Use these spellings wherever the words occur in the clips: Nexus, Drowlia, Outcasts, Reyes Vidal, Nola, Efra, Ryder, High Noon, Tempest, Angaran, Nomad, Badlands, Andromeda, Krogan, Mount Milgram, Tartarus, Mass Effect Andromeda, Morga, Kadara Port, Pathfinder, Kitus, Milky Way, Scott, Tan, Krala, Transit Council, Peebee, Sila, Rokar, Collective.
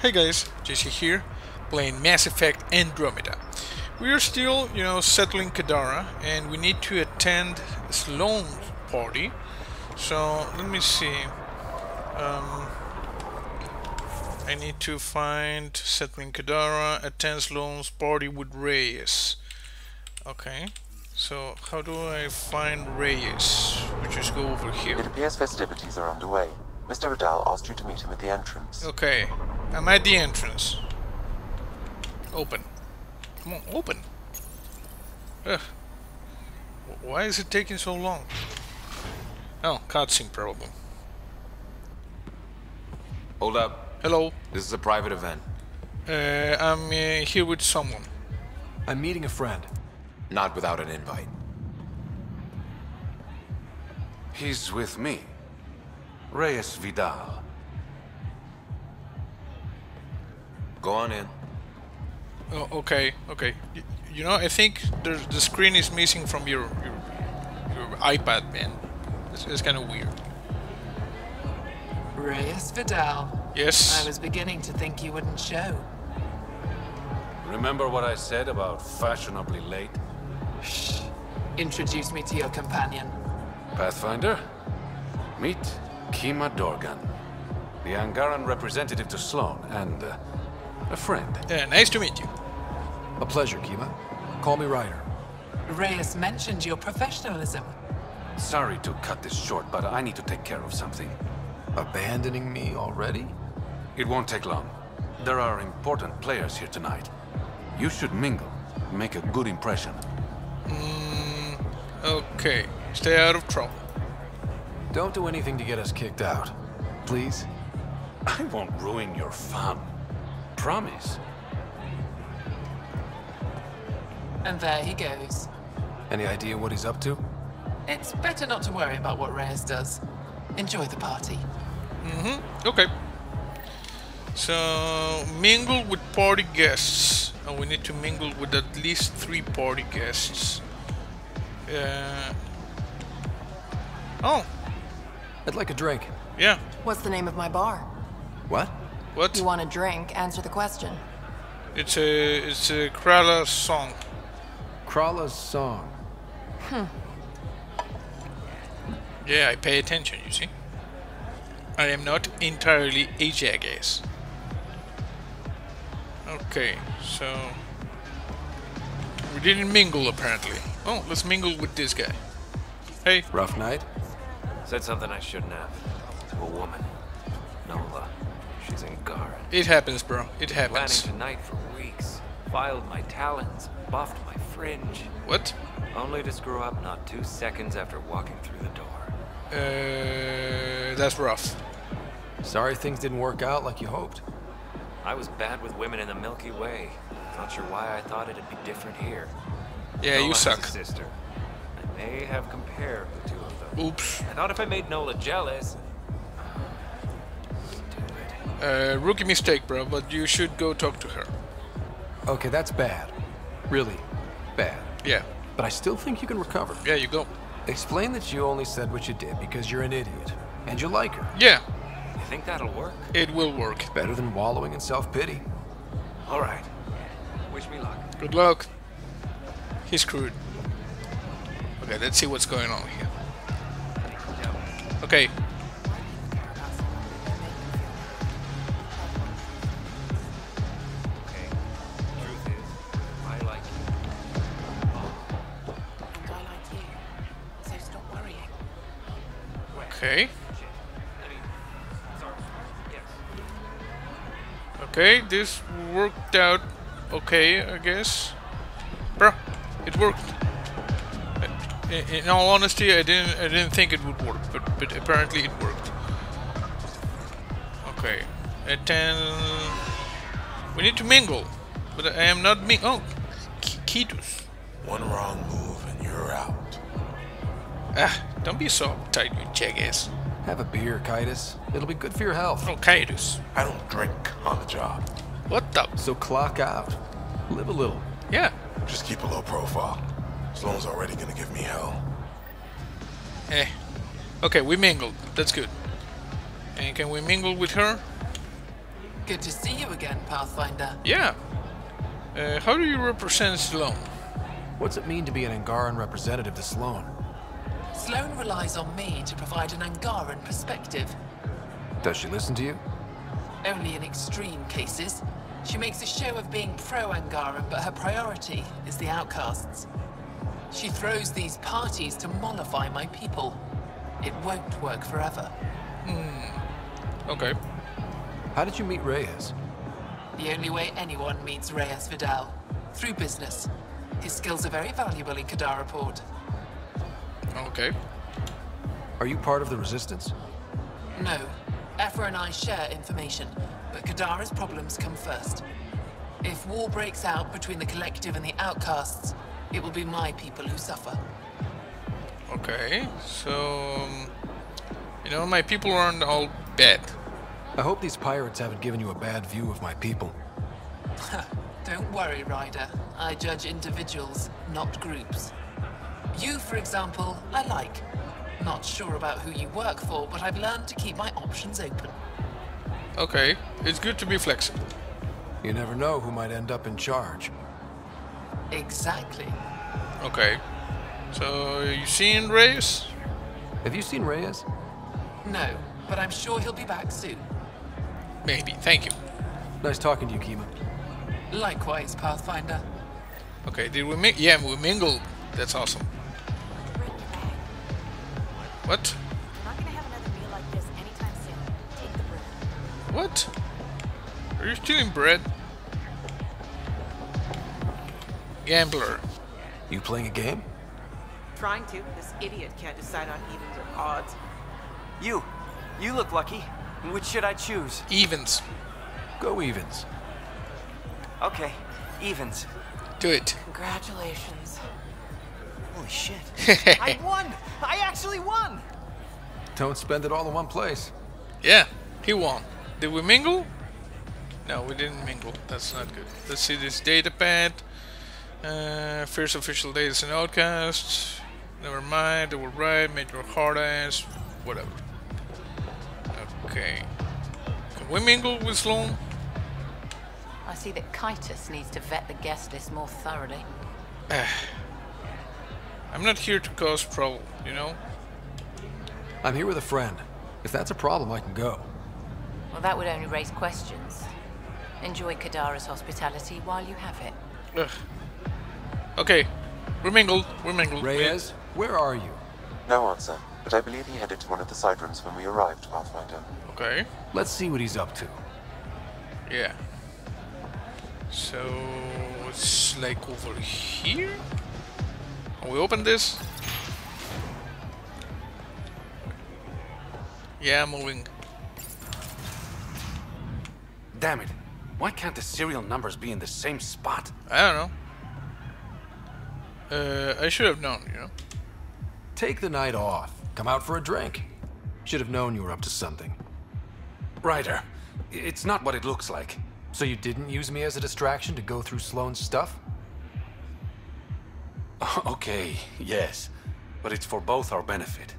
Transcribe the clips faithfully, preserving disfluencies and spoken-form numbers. Hey guys, J C here, playing Mass Effect Andromeda. We are still, you know, settling Kadara, and we need to attend Sloane's party. So let me see. Um, I need to find settling Kadara, attend Sloane's party with Reyes. Okay. So how do I find Reyes? We just go over here. It appears festivities are underway. Mister Vidal asked you to meet him at the entrance. Okay. I'm at the entrance. Open. Come on, open. Ugh. Why is it taking so long? Oh, cutscene probably. Hold up. Hello. This is a private event. Uh, I'm uh, here with someone. I'm meeting a friend. Not without an invite. He's with me. Reyes Vidal. Go on in. Oh, okay, okay. You, you know, I think there's, the screen is missing from your your, your iPad, man. It's, it's kind of weird. Reyes Vidal. Yes. I was beginning to think you wouldn't show. Remember what I said about fashionably late? Shh. Introduce me to your companion. Pathfinder, meet Keema Dohrgun, the Angaran representative to Sloane, and... Uh, a friend. Yeah, nice to meet you. A pleasure, Keema. Call me Ryder. Reyes mentioned your professionalism. Sorry to cut this short, but I need to take care of something. Abandoning me already? It won't take long. There are important players here tonight. You should mingle. Make a good impression. Mm, okay. Stay out of trouble. Don't do anything to get us kicked out. Please? I won't ruin your fun. Promise. And there he goes. Any idea what he's up to? It's better not to worry about what Reyes does. Enjoy the party. Mm-hmm. Okay. So, mingle with party guests. And oh, we need to mingle with at least three party guests. Uh... Oh. I'd like a drink. Yeah. What's the name of my bar? What? What? You want a drink? Answer the question. It's a it's a Krala's song. Krala's song. Hmm. Yeah, I pay attention. You see, I am not entirely a jackass. Okay, so we didn't mingle apparently. Oh, let's mingle with this guy. Hey. Rough night. Said something I shouldn't have to a woman. Nola. She's in guard. It happens, bro. It happens. Planning tonight for weeks. Filed my talons, buffed my fringe. What? Only to screw up not two seconds after walking through the door. Uh, that's rough. Sorry things didn't work out like you hoped. I was bad with women in the Milky Way. Not sure why I thought it'd be different here. Yeah, you suck. Sister. I may have compared the two of them. Oops. I thought if I made Nola jealous. Uh, rookie mistake, bro, but you should go talk to her. Okay, that's bad. Really bad. Yeah. But I still think you can recover. Yeah, you go. Explain that you only said what you did because you're an idiot. And you like her. Yeah. You think that'll work? It will work. It's better than wallowing in self-pity. Alright. Wish me luck. Good luck. He's screwed. Okay, let's see what's going on here. Okay. Okay. Okay, this worked out okay, I guess. Bruh, it worked. In all honesty, I didn't I didn't think it would work, but but apparently it worked. Okay. At ten we need to mingle. But I am not ming oh Kitus. One wrong move and you're out. Ah, don't be so uptight, you jackass. Have a beer, Kitus. It'll be good for your health. Oh, Kitus. I don't drink on the job. What the? So clock out. Live a little. Yeah. Just keep a low profile. Sloane's already gonna give me hell. Eh. Okay, we mingled. That's good. And can we mingle with her? Good to see you again, Pathfinder. Yeah. Uh, how do you represent Sloane? What's it mean to be an Angaran representative to Sloane? Sloane relies on me to provide an Angaran perspective. Does she listen to you? Only in extreme cases. She makes a show of being pro-Angaran, but her priority is the Outcasts. She throws these parties to mollify my people. It won't work forever. Hmm. Okay. How did you meet Reyes? The only way anyone meets Reyes Vidal. Through business. His skills are very valuable in Kadara Port. Okay. Are you part of the Resistance? No. Efra and I share information, but Kadara's problems come first. If war breaks out between the Collective and the Outcasts, it will be my people who suffer. Okay, so... you know, my people aren't all bad. I hope these pirates haven't given you a bad view of my people. Don't worry, Ryder. I judge individuals, not groups. You, for example, I like. Not sure about who you work for, but I've learned to keep my options open. Okay, it's good to be flexible. You never know who might end up in charge. Exactly. Okay. So, you seen Reyes? Have you seen Reyes? No, but I'm sure he'll be back soon. Maybe. Thank you. Nice talking to you, Keema. Likewise, Pathfinder. Okay, did we mi- yeah, we mingled. That's awesome. What? I'm not gonna have another meal like this anytime soon. Take the bread. What? Are you stealing bread? Gambler. You playing a game? Trying to. This idiot can't decide on evens or odds. You. You look lucky. Which should I choose? Evens. Go evens. Okay. Evens. Do it. Congratulations. Holy shit. I won! I actually won! Don't spend it all in one place. Yeah, he won. Did we mingle? No, we didn't mingle. That's not good. Let's see this datapad. Uh, Fierce official data and outcasts. Never mind, they were right. Made your hard ass. Whatever. Okay. Can we mingle with Sloane? I see that Kitus needs to vet the guest list more thoroughly. I'm not here to cause trouble, you know? I'm here with a friend. If that's a problem, I can go. Well, that would only raise questions. Enjoy Kadara's hospitality while you have it. Ugh. Okay. We're mingled. We're mingled. Reyes, where are you? No answer, but I believe he headed to one of the side rooms when we arrived, Pathfinder. Okay. Let's see what he's up to. Yeah. So, it's like over here? Can we open this? Yeah, moving. Damn it. Why can't the serial numbers be in the same spot? I don't know. Uh, I should have known, you know. Take the night off. Come out for a drink. Should have known you were up to something. Ryder, it's not what it looks like. So you didn't use me as a distraction to go through Sloane's stuff? Okay, yes. But it's for both our benefit.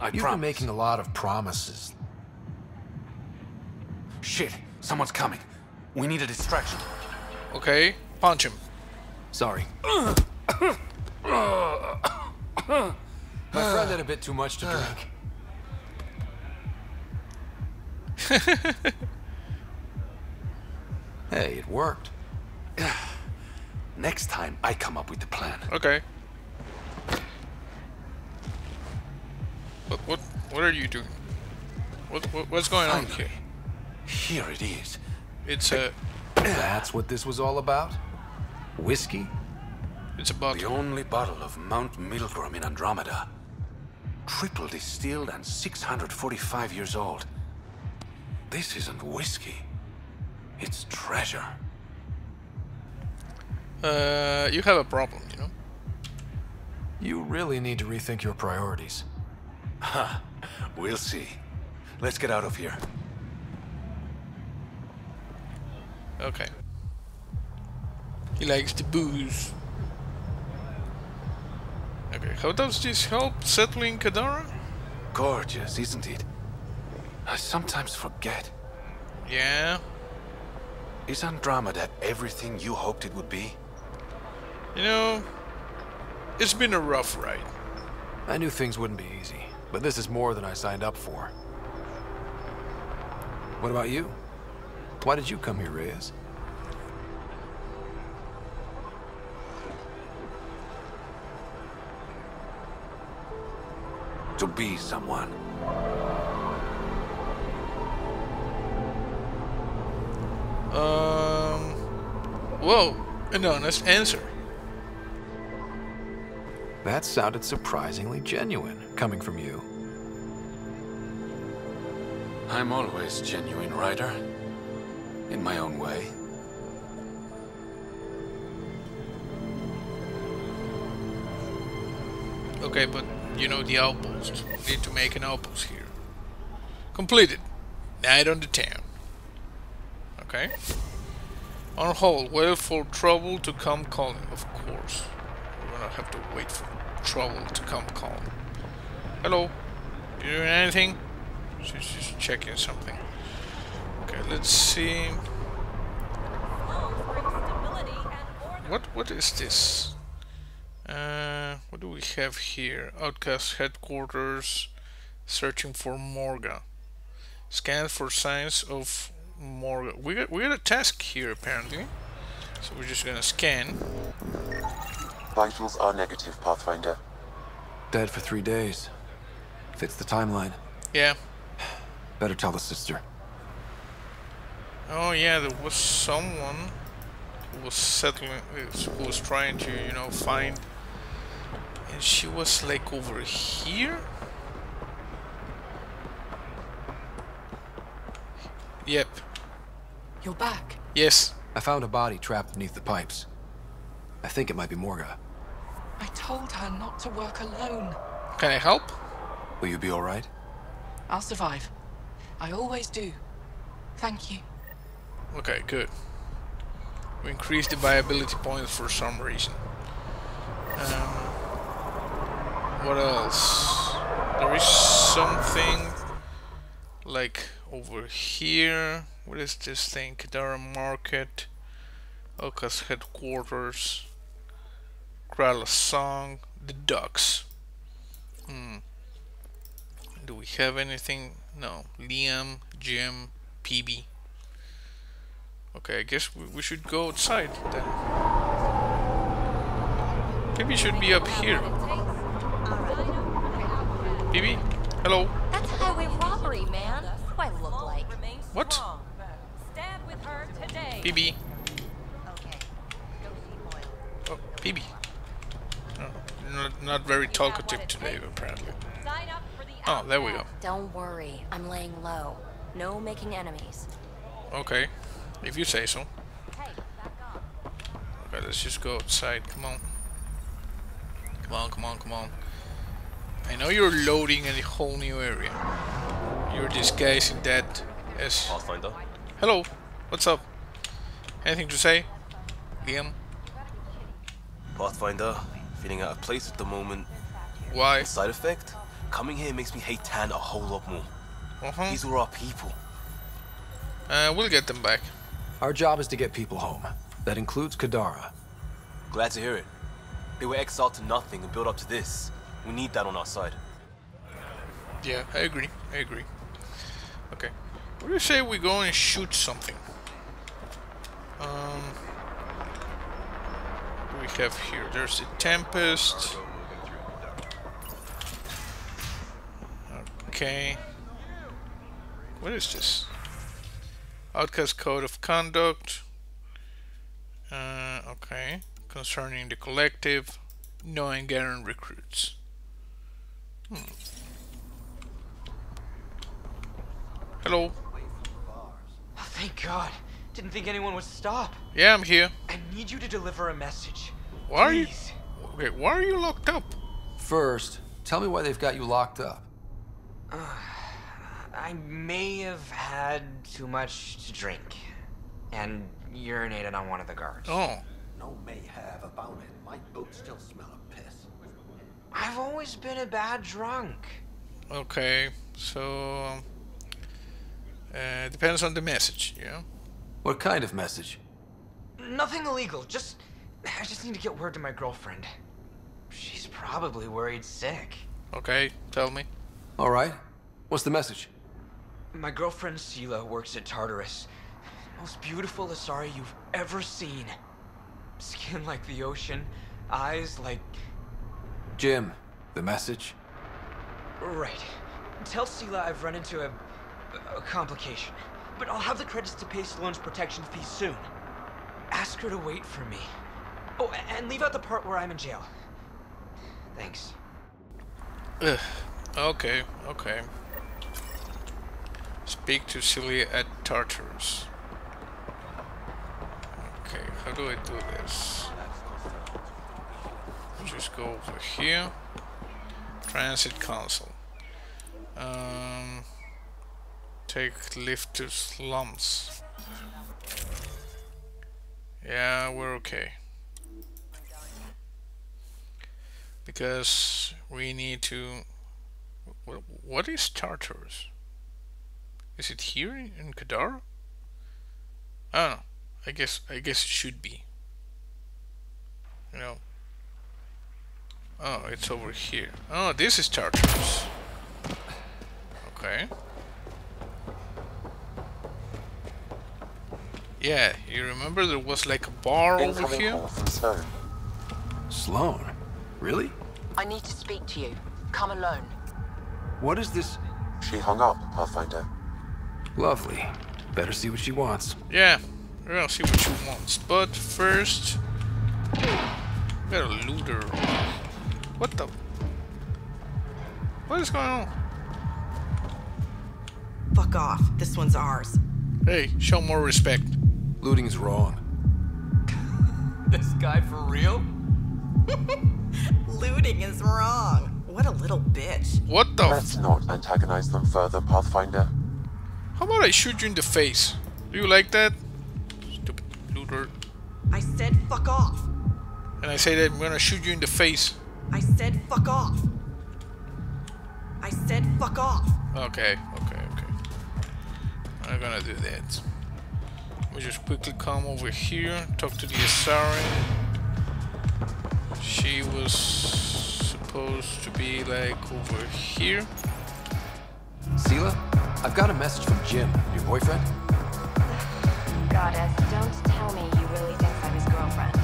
I promise. You've been making a lot of promises. Shit, someone's coming. We need a distraction. Okay, punch him. Sorry. My friend had a bit too much to drink. Hey, it worked. Next time, I come up with the plan. Okay. What? What? What are you doing? What? what what's going Finally, on here? Here it is. It's a... That's what this was all about? Whiskey? It's a bottle. The only bottle of Mount Milgram in Andromeda. Triple distilled and six hundred forty-five years old. This isn't whiskey. It's treasure. Uh, you have a problem, you know? You really need to rethink your priorities. Ha! We'll see. Let's get out of here. Okay. He likes the booze. Okay, how does this help settling Kadara? Gorgeous, isn't it? I sometimes forget. Yeah. Is Andromeda everything you hoped it would be? You know, it's been a rough ride. I knew things wouldn't be easy, but this is more than I signed up for. What about you? Why did you come here, Reyes? To be someone. Um... Whoa, an honest answer. That sounded surprisingly genuine, coming from you. I'm always genuine, Ryder. In my own way. Okay, but you know the outpost. We need to make an outpost here. Completed. Night on the town. Okay. On hold, wait for trouble to come calling. Of course. We're gonna have to wait for trouble to come calling. Hello. You doing anything? She's just checking something. Okay, let's see. What what is this? Uh what do we have here? Outcast headquarters searching for Morga. Scan for signs of Morga. We got, we got a task here apparently, so we're just gonna scan. Vitals are negative, Pathfinder. Dead for three days. Fits the timeline. Yeah. Better tell the sister. Oh yeah, there was someone who was settling, who was trying to, you know, find, and she was like over here. Yep. You're back. Yes. I found a body trapped beneath the pipes. I think it might be Morga. I told her not to work alone. Can I help? Will you be all right? I'll survive. I always do. Thank you. Okay, good. We increased the viability points for some reason. Um, what else? There is something like over here. What is this thing? Kadara Market, Oka's headquarters, Krala's song, the ducks. Hmm. Do we have anything? No. Liam, Jim, Peebee. Okay, I guess we, we should go outside then. Peebee should be up here. Peebee? Hello? That's highway robbery, man. That's what I look like. What? Peebee. Oh, Peebee. Oh, not, not very talkative today, apparently. Oh, there we go. Don't worry, I'm laying low. No making enemies. Okay. If you say so. Okay, let's just go outside. Come on. Come on, come on, come on. I know you're loading a whole new area. You're disguising that as... Pathfinder. Hello. What's up? Anything to say? Liam? Pathfinder. Feeling out of place at the moment. Why? Side effect? Coming here makes me hate Tan a whole lot more. Uh-huh. These were our people. Uh, we'll get them back. Our job is to get people home. That includes Kadara. Glad to hear it. They were exiled to nothing and built up to this. We need that on our side. Yeah, I agree. I agree. Okay. What do you say we go and shoot something? Um, what do we have here? There's the Tempest. Okay. What is this? Outcast code of conduct. Uh, okay. Concerning the collective, no Angaran recruits. Hmm. Hello. Oh, thank God. Didn't think anyone would stop. Yeah, I'm here. I need you to deliver a message. Why Please. are you? Wait, why are you locked up? First, tell me why they've got you locked up. Uh, I may have had too much to drink and urinated on one of the guards. Oh. No may have about it. My boots still smell of piss. I've always been a bad drunk. Okay, so... Uh, depends on the message, yeah? What kind of message? Nothing illegal, just... I just need to get word to my girlfriend. She's probably worried sick. Okay, tell me. Alright. What's the message? My girlfriend Sila works at Tartarus. Most beautiful Asari you've ever seen. Skin like the ocean, eyes like... Jim, the message? Right. Tell Sila I've run into a, a complication, but I'll have the credits to pay Sloane's protection fee soon. Ask her to wait for me. Oh, and leave out the part where I'm in jail. Thanks. Ugh. Okay, okay. Speak to Sila at Tartarus. Okay, how do I do this? Just go over here. Transit Council. Um, take lift to slums. Yeah, we're okay. Because we need to... What is Tartarus? Is it here in Kadara? I don't know. I guess, I guess it should be. You know. Oh, it's over here. Oh, this is Tartarus. Okay. Yeah, you remember there was like a bar over here? Sloane? Really? I need to speak to you. Come alone. What is this? She hung up, Pathfinder. Lovely. Better see what she wants. Yeah, we'll see what she wants. But first... better loot her. What the... What is going on? Fuck off. This one's ours. Hey, show more respect. Looting's wrong. This guy for real? Looting is wrong. What a little bitch. What the... Let's not antagonize them further, Pathfinder. How about I shoot you in the face? Do you like that? Stupid looter. I said fuck off. And I say that I'm gonna shoot you in the face. I said fuck off. I said fuck off. Okay, okay, okay. I'm gonna do that. We just quickly come over here, talk to the Asari. She was supposed to be like over here. Sila, I've got a message from Jim, your boyfriend. Goddess, don't tell me you really think I'm his girlfriend.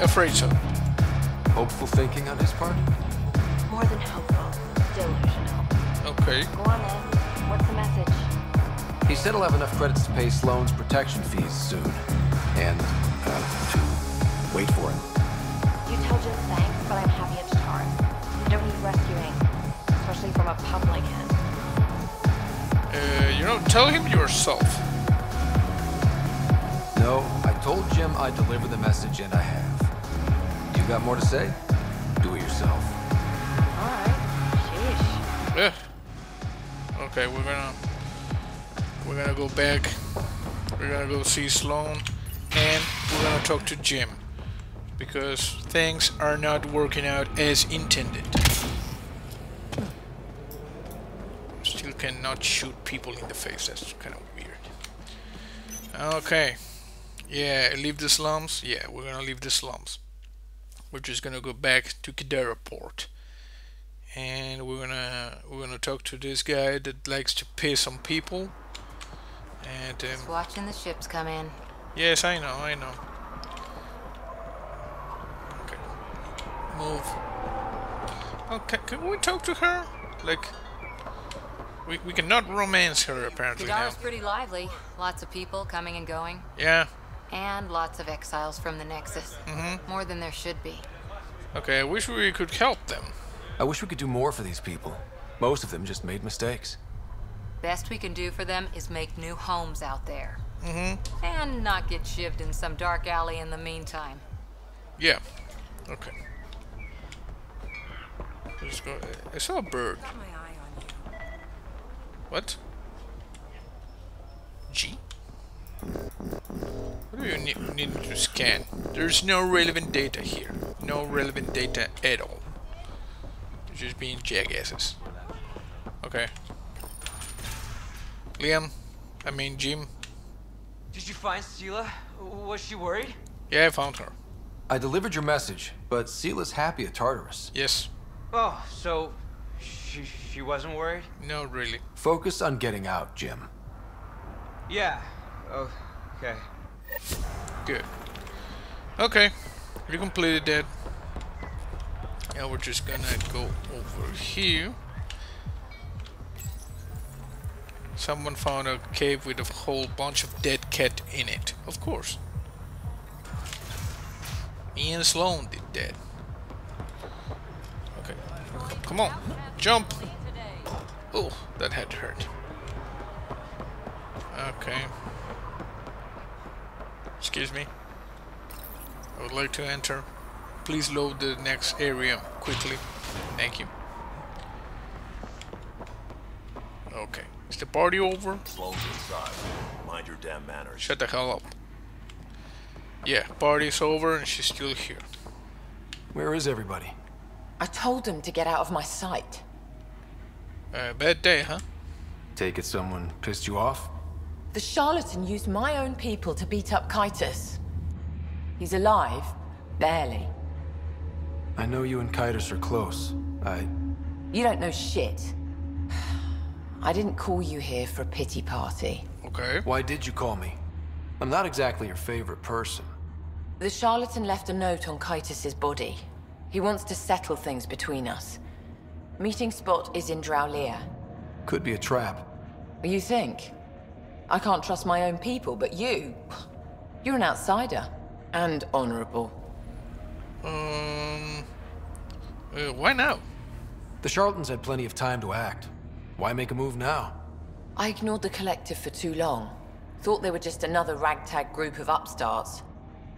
uh, afraid so. Hopeful thinking on his part? More than hopeful, delusional. Okay. Go on in. What's the message? He said he'll have enough credits to pay Sloane's protection fees soon, and uh, to wait for him. You tell Jim thanks, but I'm happy it's Tarn. I don't need rescuing, especially from a pub like him. Uh, you don't tell him yourself. No, I told Jim I'd deliver the message, and I have. You got more to say? Do it yourself. Alright. Sheesh. Yeah. Okay, we're gonna... We're gonna go back. We're gonna go see Sloane. And we're gonna talk to Jim. Because things are not working out as intended. Still cannot shoot people in the face, that's kind of weird. Okay. Yeah, leave the slums? Yeah, we're gonna leave the slums. We're just gonna go back to Kadara Port. And we're gonna we're gonna talk to this guy that likes to piss on people. And um, just watching the ships come in. Yes, I know, I know. Move. Okay, can we talk to her? Like, we we cannot romance her apparently. Kadara's pretty lively. Lots of people coming and going. Yeah. And lots of exiles from the Nexus. Mm-hmm. More than there should be. Okay, I wish we could help them. I wish we could do more for these people. Most of them just made mistakes. Best we can do for them is make new homes out there. Mm-hmm. And not get shivved in some dark alley in the meantime. Yeah. Okay. Just go, I saw a bird. Got my eye on you. What? G? What do you need, need to scan? There's no relevant data here. No relevant data at all. You're just being jackasses. Okay. Liam? I mean Jim? Did you find Sila? Was she worried? Yeah, I found her. I delivered your message, but Sila's happy at Tartarus. Yes. Oh, so she, she wasn't worried? No, really. Focus on getting out, Jim. Yeah. Oh, okay. Good. Okay. We completed that. Now we're just gonna go over here. Someone found a cave with a whole bunch of dead cat in it. Of course. Ian Sloane did that. Okay. Come on. Jump! Oh, that had to hurt. Okay. Excuse me. I would like to enter. Please load the next area quickly. Thank you. Okay. Is the party over? Sloane's inside. Mind your damn manners. Shut the hell up. Yeah, party's over and she's still here. Where is everybody? I told them to get out of my sight. Uh, bad day, huh? Take it someone pissed you off? The charlatan used my own people to beat up Kitus. He's alive. Barely. I know you and Kitus are close. I... You don't know shit. I didn't call you here for a pity party. Okay. Why did you call me? I'm not exactly your favorite person. The charlatan left a note on Kitus's body. He wants to settle things between us. Meeting spot is in Drowlia. Could be a trap. You think? I can't trust my own people, but you... You're an outsider. And honorable. Um... Uh, why now? The charlatans had plenty of time to act. Why make a move now? I ignored the Collective for too long. Thought they were just another ragtag group of upstarts.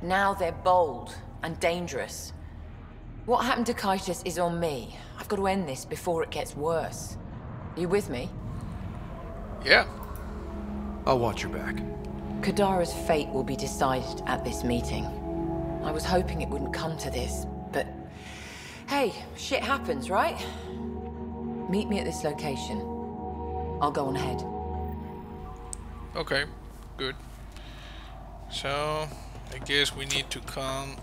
Now they're bold and dangerous. What happened to Kitus is on me. I've got to end this before it gets worse. Are you with me? Yeah. I'll watch your back. Kadara's fate will be decided at this meeting. I was hoping it wouldn't come to this, but... Hey, shit happens, right? Meet me at this location. I'll go on ahead. Okay. Good. So, I guess we need to come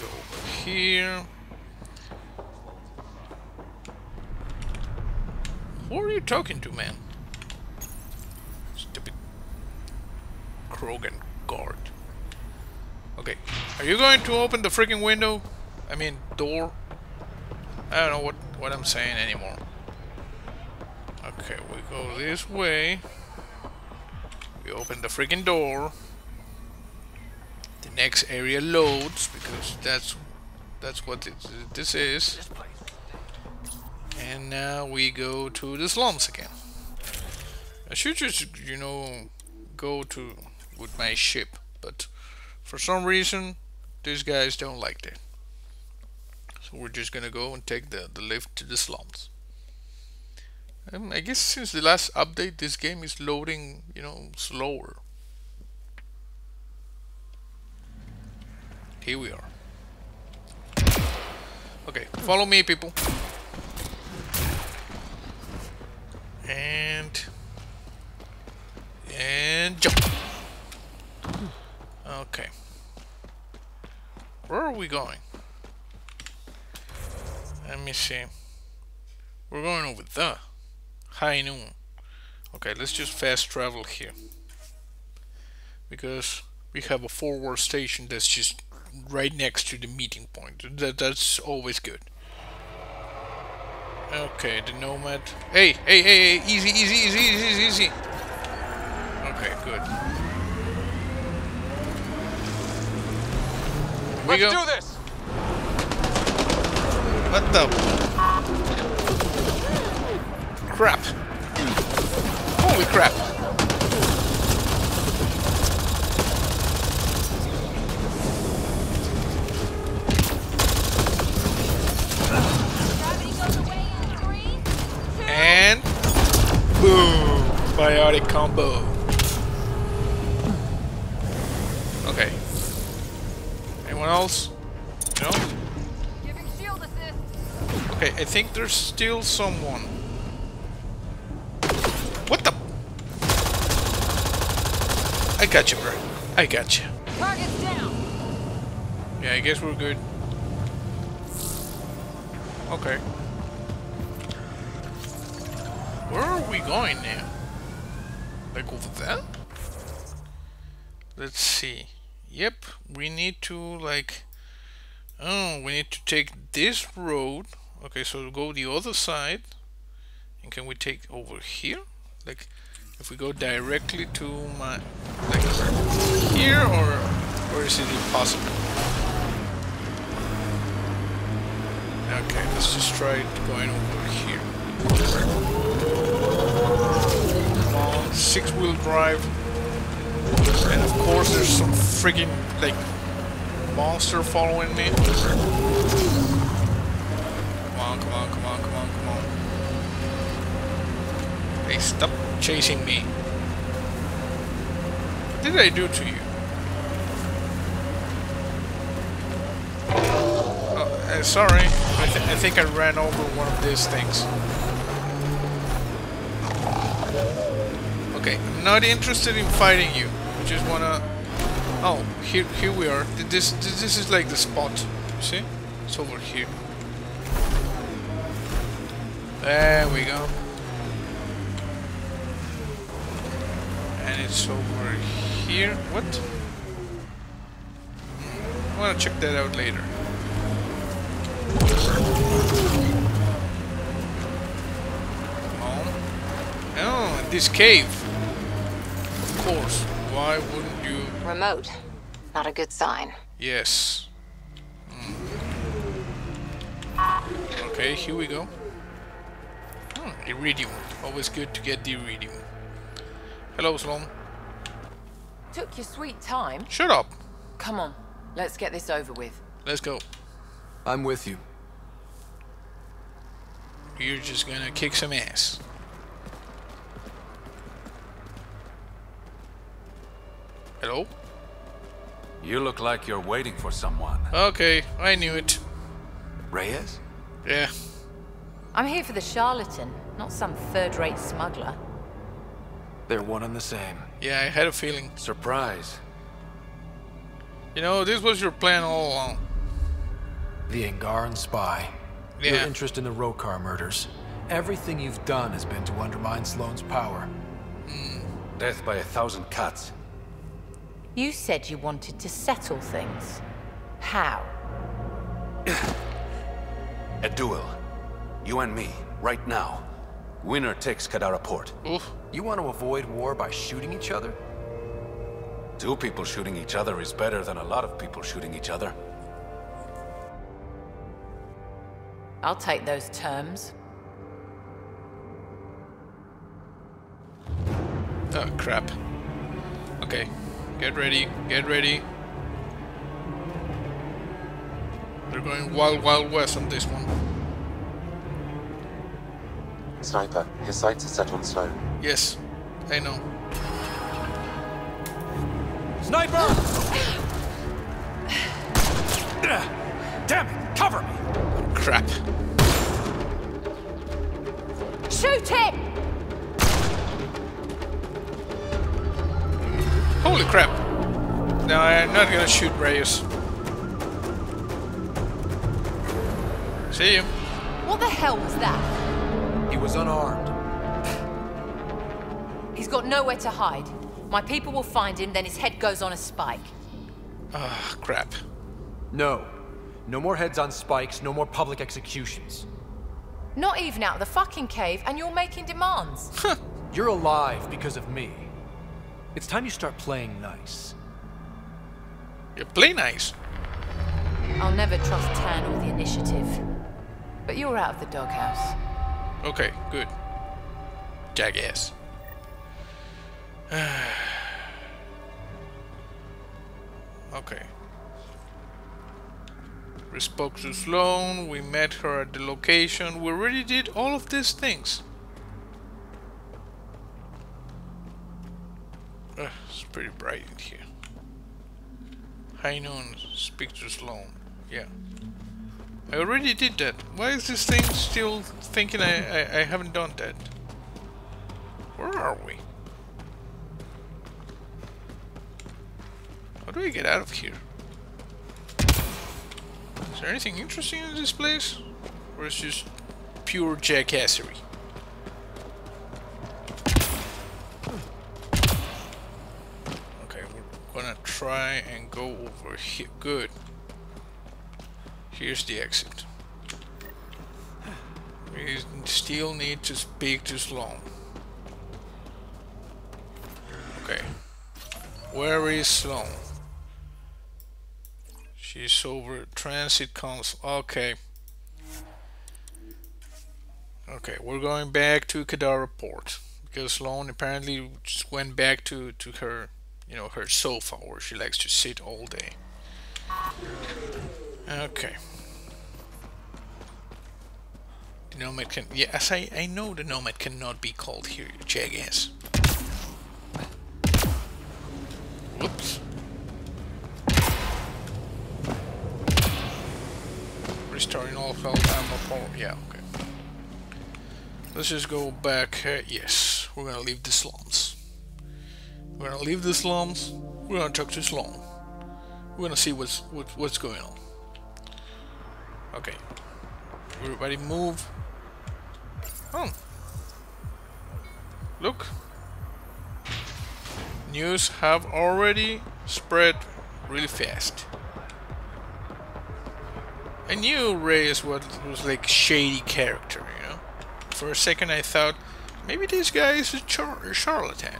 go over here. Who are you talking to, man? Stupid Krogan guard. Okay, are you going to open the freaking window? I mean, door? I don't know what, what I'm saying anymore. Okay, we go this way. We open the freaking door. The next area loads because that's that's what it, this is. And now we go to the slums again. I should just, you know, go to with my ship, but for some reason these guys don't like that. So we're just gonna go and take the the lift to the slums. Um, I guess since the last update, this game is loading, you know, slower. Here we are. Okay, follow me, people. And... And jump. Okay. Where are we going? Let me see. We're going over there. High Noon. Okay, let's just fast travel here. Because we have a forward station that's just right next to the meeting point. That, that's always good. Okay, the Nomad. Hey, hey, hey, hey, easy, easy, easy, easy, easy. Okay, good. Here we go. Let's do this! What the... Crap! Holy crap! And boom! Biotic combo. Okay. Anyone else? No? Giving shield assist. Okay, I think there's still someone. What the? got you, bro. I got you. Target's down. Yeah, I guess we're good. Okay. Where are we going now? Like over there? Let's see. Yep, we need to like... Oh, we need to take this road. Okay, so we'll go the other side. And can we take over here? Like, if we go directly to my... Like, here, or... Or is it impossible? Okay, let's just try going over here. Come on, six-wheel drive. And of course there's some friggin' like monster following me. Come on, come on, come on, come on, come on. Hey, stop chasing me. What did I do to you? Oh, uh, sorry. I, th I think I ran over one of these things. Okay, I'm not interested in fighting you. I just wanna... Oh, here, here we are. This, this, this is like the spot. You see? It's over here. There we go. And it's over here. What? I wanna check that out later. Come on. Oh, this cave. Course. Why wouldn't you? Remote. Not a good sign. Yes. Mm. Okay, here we go. Hmm, iridium. Always good to get the iridium. Hello, Sloane. Took your sweet time. Shut up. Come on. Let's get this over with. Let's go. I'm with you. You're just gonna kick some ass. Hello? You look like you're waiting for someone. Okay, I knew it. Reyes? Yeah. I'm here for the Charlatan, not some third-rate smuggler. They're one and the same. Yeah, I had a feeling. Surprise. You know, this was your plan all along. The Angaran spy. Yeah. Your interest in the Rokar murders. Everything you've done has been to undermine Sloane's power. Mm. Death by a thousand cuts. You said you wanted to settle things. How? A duel. You and me, right now. Winner takes Kadara Port. Oof. You want to avoid war by shooting each other? Two people shooting each other is better than a lot of people shooting each other. I'll take those terms. Oh, crap. Okay. Get ready, get ready. They're going wild, wild west on this one. Sniper, his sights are set on Sloane. Yes, I know. Sniper! Damn it, cover me! Crap. Shoot him! Holy crap! No, I'm not gonna shoot Reyes. See you. What the hell was that? He was unarmed. He's got nowhere to hide. My people will find him, then his head goes on a spike. Ah, oh, crap. No. No more heads on spikes, no more public executions. Not even out of the fucking cave, and you're making demands. You're alive because of me. It's time you start playing nice. You play nice. I'll never trust Tan or the initiative. But you're out of the doghouse. Okay, good. Jackass. Okay. We spoke to Sloane. We met her at the location. We already did all of these things. Uh, it's pretty bright in here. High Noon, speak to Sloane. Yeah. I already did that. Why is this thing still thinking I, I, I haven't done that? Where are we? do we get out of here? Is there anything interesting in this place? Or is it just pure jackassery? Okay, we're gonna try and go over here. Good. Here's the exit. We still need to speak to Sloane. Okay. Where is Sloane? She's over at Transit Council. Okay. Okay, we're going back to Kadara Port. Because Sloane apparently just went back to, to her, you know, her sofa where she likes to sit all day. Okay. The Nomad can... Yes, I, I know the Nomad cannot be called here, you jackass. Whoops. Restoring all health, ammo, power. Yeah, okay. Let's just go back. Uh, yes, we're gonna leave the slums. We're gonna leave the slums. We're gonna talk to Sloane. We're gonna see what's what, what's going on. Okay. Everybody move. Oh. Look. News have already spread really fast. I knew Reyes was, was like shady character, you know. For a second I thought maybe this guy is a char charlatan.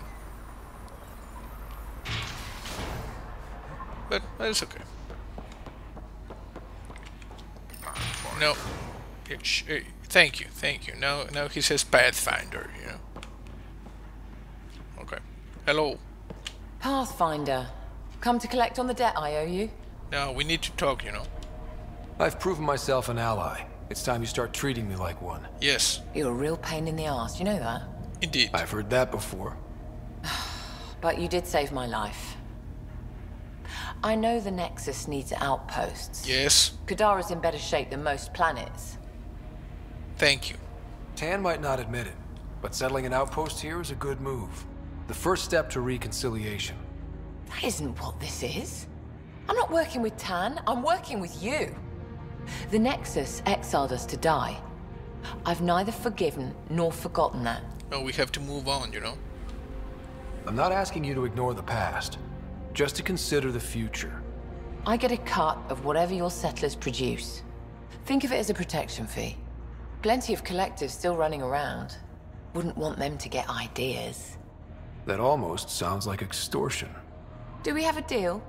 But that's okay. No. Thank you, thank you. Now, now he says Pathfinder, you know. Okay. Hello. Pathfinder. Come to collect on the debt I owe you. No, we need to talk, you know. I've proven myself an ally. It's time you start treating me like one. Yes. You're a real pain in the ass, you know that? Indeed. I've heard that before. But you did save my life. I know the Nexus needs outposts. Yes. Kadara's in better shape than most planets. Thank you. Tan might not admit it, but settling an outpost here is a good move. The first step to reconciliation. That isn't what this is. I'm not working with Tan, I'm working with you. The Nexus exiled us to die. I've neither forgiven nor forgotten that. Oh, we have to move on, you know? I'm not asking you to ignore the past, just to consider the future. I get a cut of whatever your settlers produce. Think of it as a protection fee. Plenty of collectives still running around. Wouldn't want them to get ideas. That almost sounds like extortion. Do we have a deal?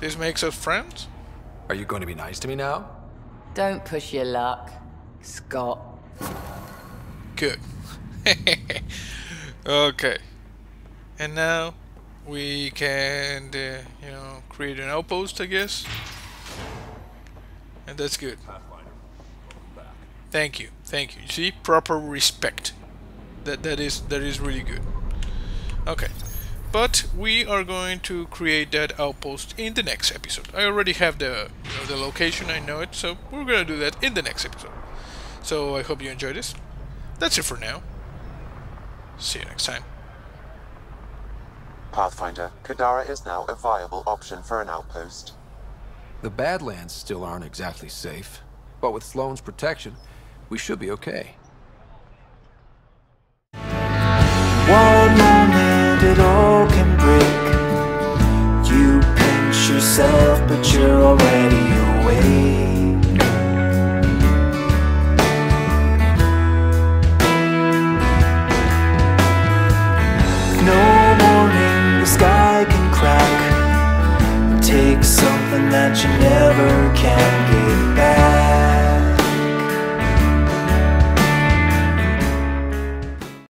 This makes us friends? Are you going to be nice to me now? Don't push your luck, Scott. Good. Okay. And now we can, uh, you know, create an outpost, I guess. And that's good. Thank you, thank you. You see, proper respect. That that is that is really good. Okay. But we are going to create that outpost in the next episode. I already have the, you know, the location, I know it, so we're going to do that in the next episode. So I hope you enjoyed this. That's it for now. See you next time. Pathfinder, Kadara is now a viable option for an outpost. The Badlands still aren't exactly safe, but with Sloane's protection, we should be okay. One moment it all can break. You pinch yourself, but you're already awake. No morning the sky can crack. Take something that you never can get back.